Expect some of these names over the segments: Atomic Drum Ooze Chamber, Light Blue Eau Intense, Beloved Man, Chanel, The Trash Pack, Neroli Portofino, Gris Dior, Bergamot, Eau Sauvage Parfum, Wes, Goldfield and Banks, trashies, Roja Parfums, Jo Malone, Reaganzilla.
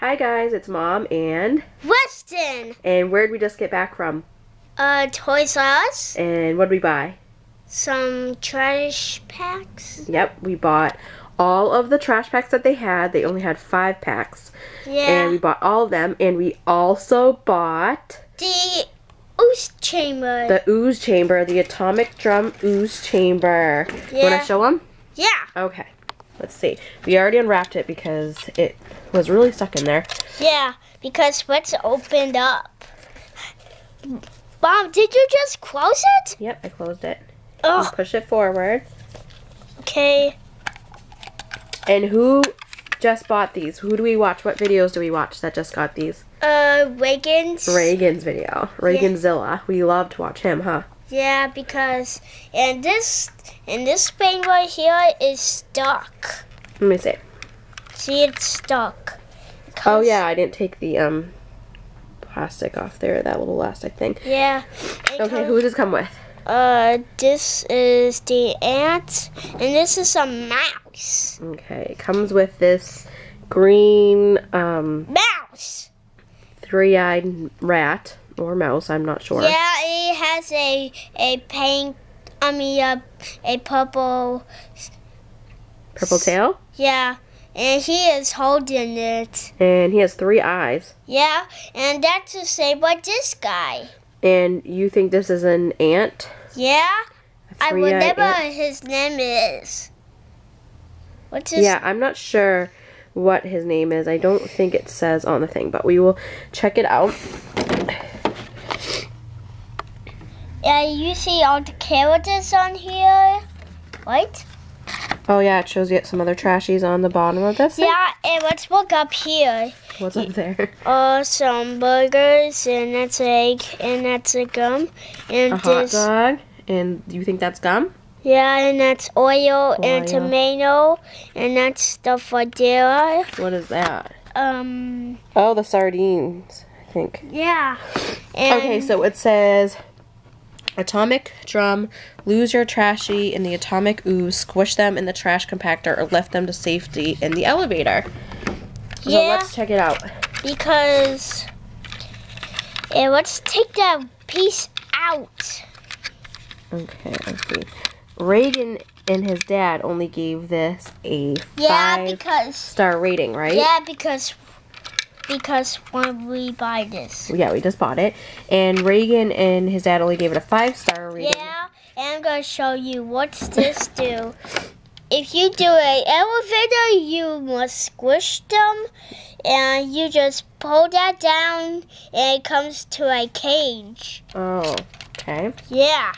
Hi guys, it's Mom and Weston. And where did we just get back from? Toys R Us. And what did we buy? Some trash packs. Yep, we bought all of the trash packs that they had. They only had 5 packs. Yeah. And we bought all of them, and we also bought the Ooze Chamber. The Ooze Chamber, the Atomic Drum Ooze Chamber. Yeah. You want to show them? Yeah. Okay. Let's see. We already unwrapped it because it was really stuck in there. Yeah, because what's opened up? Mom, did you just close it? Yep, I closed it. Oh. Push it forward. Okay. And who just bought these? Who do we watch? What videos do we watch that just got these? Reagan's video. Reaganzilla. Yeah. We love to watch him, huh? Yeah, because and this thing right here is stuck. Let me see. See, it's stuck. Oh yeah, I didn't take the plastic off there, that little elastic thing. Yeah. Okay, who does this come with? This is the ant, and this is a mouse. Okay, it comes with this green mouse. Three-eyed rat or mouse, I'm not sure. Yeah, it has a purple tail? Yeah. And he is holding it. And he has 3 eyes. Yeah, and that's the same like this guy. And you think this is an ant? Yeah. I remember his name is. What's his? Yeah, I'm not sure what his name is. I don't think it says on the thing, but we will check it out. Yeah, you see all the characters on here, right? Oh yeah, it shows you some other trashies on the bottom of this thing. Yeah, and let's look up here. What's up there? Some burgers, and that's egg, and that's a gum, and this hot dog. And you think that's gum? Yeah, and that's oil, and tomato, and that's stuff right there. What is that? Oh, the sardines, I think. Yeah. And okay, so it says Atomic Drum, lose your trashy in the Atomic Ooze, squish them in the trash compactor, or lift them to safety in the elevator. So yeah, let's check it out. Because, and let's take that piece out. Okay, let's see. Reagan and his dad only gave this a 5-star rating, right? Yeah, because when we buy this. Yeah, we just bought it. And Reagan and his dad only gave it a 5-star rating. Yeah, and I'm going to show you what's this do. If you do an elevator, you must squish them. And you just pull that down, and it comes to a cage. Oh, okay. Yeah.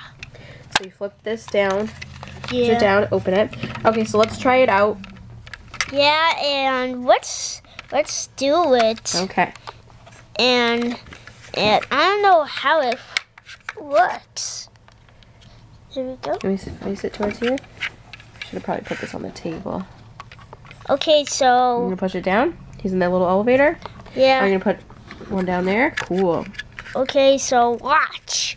So you flip this down. Yeah. Push it down, open it. Okay, so let's try it out. Yeah, and let's do it. Okay. And I don't know how it works. Here we go. Let me face it towards you. I should have probably put this on the table. Okay, so I'm gonna push it down. He's in that little elevator. Yeah. I'm gonna put one down there. Cool. Okay, so watch.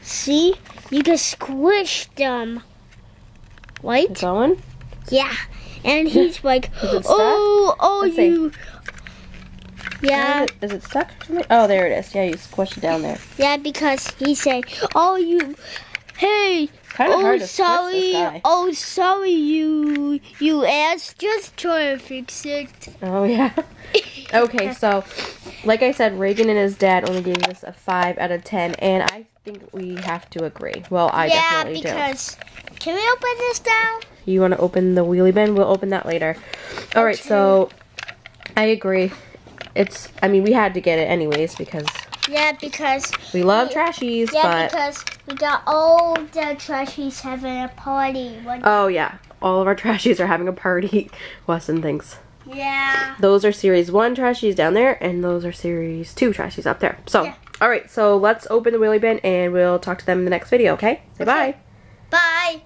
See? You can squish them. Right? It's going? Yeah. And he's like, oh, you. Yeah. Is it stuck? Oh, there it is. Yeah, you squish it down there. Yeah, because he said, oh, you, hey, oh, sorry, you asked, just try to fix it. Oh, yeah. Okay, so, like I said, Reagan and his dad only gave this a 5 out of 10, and I think we have to agree. Well, I definitely do. Yeah, because, can we open this down? You want to open the wheelie bin? We'll open that later. Alright, so I agree. It's, I mean, we had to get it anyways because... Yeah, because... We love trashies, but... Yeah, because we got all the trashies having a party. Oh, yeah. All of our trashies are having a party. Weston thinks. Yeah. Those are Series 1 trashies down there, and those are Series 2 trashies up there. So, yeah. Alright, so let's open the wheelie bin, and we'll talk to them in the next video, okay? Say bye. Bye.